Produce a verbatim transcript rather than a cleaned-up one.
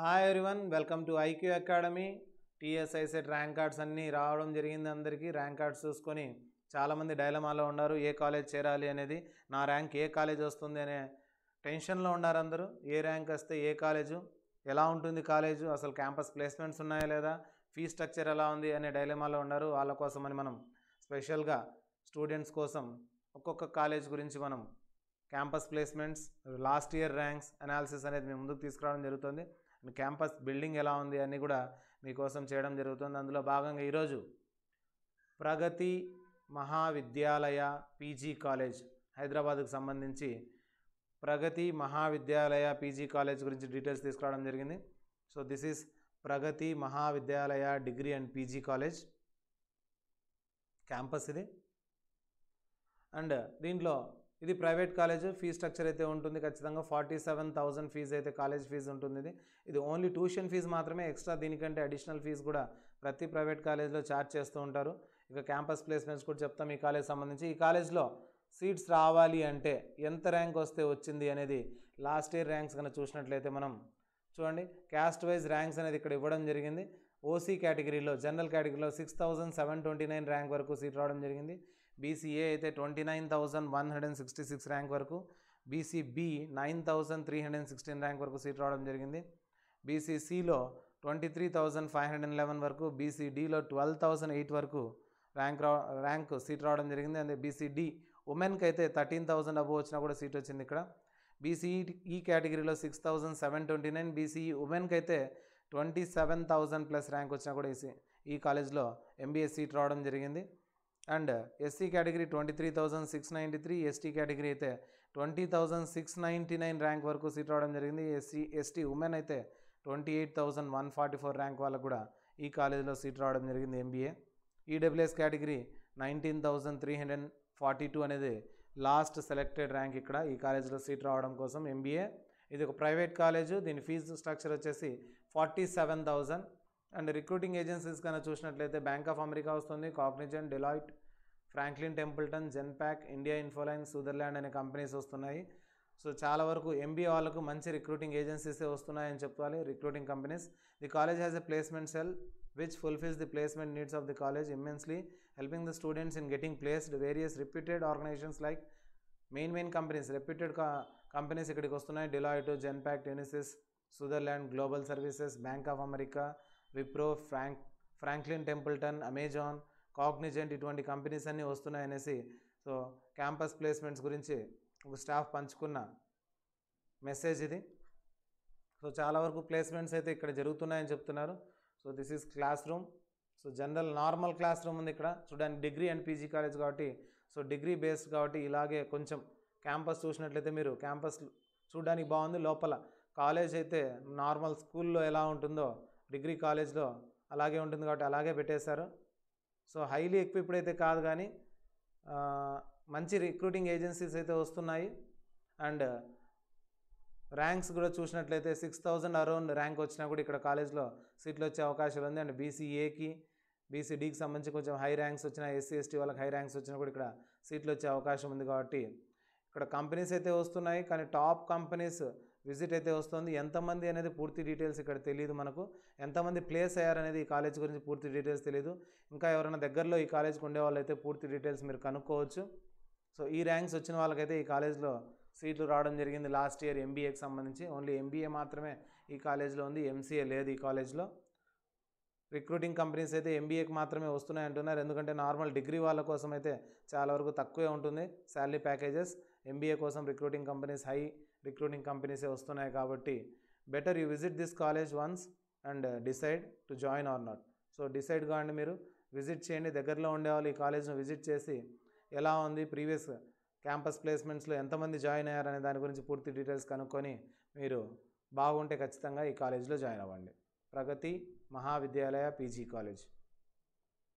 Hi everyone, welcome to IQ academy. TS ICET rank cards అన్నీ రావడం జరిగింది. అందరికీ ర్యాంక్ కార్డ్స్ చూసుకొని చాలామంది డైలమాలో ఉన్నారు, ఏ కాలేజ్ చేరాలి అనేది. నా ర్యాంక్ ఏ కాలేజ్ వస్తుంది అనే టెన్షన్లో ఉన్నారు అందరూ. ఏ ర్యాంక్ వస్తే ఏ కాలేజు, ఎలా ఉంటుంది కాలేజు, అసలు క్యాంపస్ ప్లేస్మెంట్స్ ఉన్నాయా లేదా, ఫీ స్ట్రక్చర్ ఎలా ఉంది అనే డైలమాలో ఉన్నారు. వాళ్ళ కోసమని మనం స్పెషల్గా స్టూడెంట్స్ కోసం ఒక్కొక్క కాలేజ్ గురించి మనం campus placements, last year ranks analysis అనేది మేము ముందుకు తీసుకురావడం జరుగుతుంది. అండ్ క్యాంపస్ బిల్డింగ్ ఎలా ఉంది అన్నీ కూడా మీకోసం చేయడం జరుగుతుంది. అందులో భాగంగా ఈరోజు ప్రగతి మహావిద్యాలయ పీజీ కాలేజ్ హైదరాబాద్కు సంబంధించి ప్రగతి మహావిద్యాలయ పీజీ కాలేజ్ గురించి డీటెయిల్స్ తీసుకురావడం జరిగింది. So this is Pragathi Mahavidyalaya degree and PG college campus ఇది. అండ్ దీంట్లో ఇది ప్రైవేట్ కాలేజ్. ఫీ స్ట్రక్చర్ అయితే ఉంటుంది ఖచ్చితంగా ఫార్టీ సెవెన్ థౌసండ్ ఫీజు అయితే కాలేజ్ ఫీజు ఉంటుంది. ఇది ఇది ఓన్లీ ట్యూషన్ ఫీజు మాత్రమే, ఎక్స్ట్రా దీనికంటే అడిషనల్ ఫీజు కూడా ప్రతి ప్రైవేట్ కాలేజ్లో ఛార్జ్ చేస్తూ ఉంటారు. ఇక క్యాంపస్ ప్లేస్మెంట్స్ కూడా చెప్తాం ఈ కాలేజ్ సంబంధించి. ఈ కాలేజ్లో సీట్స్ రావాలి అంటే ఎంత ర్యాంక్ వస్తే వచ్చింది అనేది లాస్ట్ ఇయర్ ర్యాంక్స్ కన్నా చూసినట్లయితే మనం చూడండి, క్యాస్ట్ వైజ్ ర్యాంక్స్ అనేది ఇక్కడ ఇవ్వడం జరిగింది. ఓసీ కేటగిరీలో, జనరల్ కేటగిరీలో six thousand seven twenty nine rank వరకు సీట్ రావడం జరిగింది. బీసీఏ అయితే twenty nine thousand one hundred and sixty six rank వరకు, BCB nine thousand three hundred and sixteen rank వరకు సీట్ రావడం జరిగింది. బీసీసీలో twenty three thousand five hundred and eleven వరకు, బీసీడీలో ట్వెల్వ్ థౌజండ్ ఎయిట్ వరకు ర్యాంక్ రా ర్యాంక్ సీట్ రావడం జరిగింది. అదే బీసీడీ ఉమెన్కి అయితే థర్టీన్ థౌజండ్ అబోవ్ వచ్చినా కూడా సీట్ వచ్చింది ఇక్కడ. బీసీఈ ఈ కేటగిరీలో సిక్స్ థౌజండ్ సెవెన్ ట్వంటీ నైన్, బీసీఈ ఉమెన్కి అయితే twenty seven thousand plus rank వచ్చినా కూడా ఈ ఈ కాలేజ్లో ఎంబీఏ సీట్ రావడం జరిగింది. And SC category twenty three thousand six ninety three, ST category అయితే twenty thousand six ninety nine rank వరకు సీట్ రావడం జరిగింది. ఎస్సీ ఎస్టీ ఉమెన్ అయితే twenty eight thousand one forty four rank వాళ్ళకు కూడా ఈ కాలేజ్లో సీట్ రావడం జరిగింది MBA. EWS category nineteen thousand three hundred forty two అనేది లాస్ట్ సెలెక్టెడ్ ర్యాంక్ ఇక్కడ ఈ కాలేజ్లో సీట్ రావడం కోసం ఎంబీఏ. ఇది ఒక ప్రైవేట్ కాలేజు. దీని ఫీజు స్ట్రక్చర్ వచ్చేసి forty seven thousand. And recruiting agencies కన్నా చూసినట్లయితే బ్యాంక్ ఆఫ్ అమెరికా వస్తుంది, Cognizant, Deloitte, Franklin Templeton, Genpact, India Infoline, Sutherland అనే కంపెనీస్ వస్తున్నాయి. సో చాలా వరకు ఎంబీఏ వాళ్ళకు మంచి రిక్రూటింగ్ ఏజెన్సీసే వస్తున్నాయని చెప్పాలి, recruiting companies. The college has a placement cell which fulfills the placement needs of the college immensely, helping the students in getting placed. Various reputed organizations like main main companies, reputed co companies ikkadiki vastunayi, Deloitte, Genpack, Genesis, Sutherland, Global Services, Bank of America, Wipro, Frank Franklin Templeton, Amazon, Cognizant, ఇటువంటి companies అన్నీ వస్తున్నాయి అనేసి so campus placements గురించి ఒక staff పంచుకున్న message ఇది. So చాలా వరకు ప్లేస్మెంట్స్ అయితే ఇక్కడ జరుగుతున్నాయని చెప్తున్నారు. So this is class room. So general normal class room ఉంది ఇక్కడ చూడండి. డిగ్రీ అండ్ పీజీ కాలేజ్ కాబట్టి సో డిగ్రీ బేస్డ్ కాబట్టి ఇలాగే కొంచెం క్యాంపస్ చూసినట్లయితే మీరు క్యాంపస్ చూడడానికి బాగుంది. లోపల కాలేజ్ అయితే నార్మల్ స్కూల్లో ఎలా ఉంటుందో డిగ్రీ కాలేజ్లో అలాగే ఉంటుంది కాబట్టి అలాగే పెట్టేశారు. సో హైలీ ఎక్విప్డ్ అయితే కాదు, కానీ మంచి రిక్రూటింగ్ ఏజెన్సీస్ అయితే వస్తున్నాయి. అండ్ ర్యాంక్స్ కూడా చూసినట్లయితే సిక్స్ థౌజండ్ అరౌండ్ ర్యాంక్ వచ్చినా కూడా ఇక్కడ కాలేజ్లో సీట్లు వచ్చే అవకాశాలు ఉంది. అండ్ బీసీఏకి బీసీడీకి సంబంధించి కొంచెం హై ర్యాంక్స్ వచ్చినా, ఎస్సీ ఎస్టీ వాళ్ళకి హై ర్యాంక్స్ వచ్చినా కూడా ఇక్కడ సీట్లు వచ్చే అవకాశం ఉంది. కాబట్టి ఇక్కడ కంపెనీస్ అయితే వస్తున్నాయి, కానీ టాప్ కంపెనీస్ విజిట్ అయితే వస్తుంది. ఎంతమంది అనేది పూర్తి డీటెయిల్స్ ఇక్కడ తెలియదు మనకు, ఎంతమంది ప్లేస్ అయ్యారనేది ఈ కాలేజ్ గురించి పూర్తి డీటెయిల్స్ తెలియదు. ఇంకా ఎవరైనా దగ్గరలో ఈ కాలేజ్కి ఉండే వాళ్ళైతే పూర్తి డీటెయిల్స్ మీరు కనుక్కోవచ్చు. సో ఈ ర్యాంక్స్ వచ్చిన వాళ్ళకైతే ఈ కాలేజ్లో సీట్లు రావడం జరిగింది లాస్ట్ ఇయర్ ఎంబీఏకి సంబంధించి. ఓన్లీ ఎంబీఏ మాత్రమే ఈ కాలేజ్లో ఉంది, ఎంసీఏ లేదు ఈ కాలేజ్లో. రిక్రూటింగ్ కంపెనీస్ అయితే ఎంబీఏకి మాత్రమే వస్తున్నాయి అంటున్నారు, ఎందుకంటే నార్మల్ డిగ్రీ వాళ్ళ కోసం అయితే చాలా వరకు తక్కువే ఉంటుంది శాలరీ ప్యాకేజెస్. ఎంబీఏ కోసం రిక్రూటింగ్ కంపెనీస్, హై రిక్రూటింగ్ కంపెనీసే వస్తున్నాయి. కాబట్టి better you visit this college once and decide to join or not. So decide కాండి, మీరు విజిట్ చేయండి. దగ్గరలో ఉండేవాళ్ళు ఈ కాలేజ్ను విజిట్ చేసి ఎలా ఉంది, ప్రీవియస్ క్యాంపస్ ప్లేస్మెంట్స్లో ఎంతమంది జాయిన్ అయ్యారనే దాని గురించి పూర్తి డీటెయిల్స్ కనుక్కొని మీరు బాగుంటే ఖచ్చితంగా ఈ కాలేజీలో జాయిన్ అవ్వండి. Pragathi Mahavidyalaya PG college.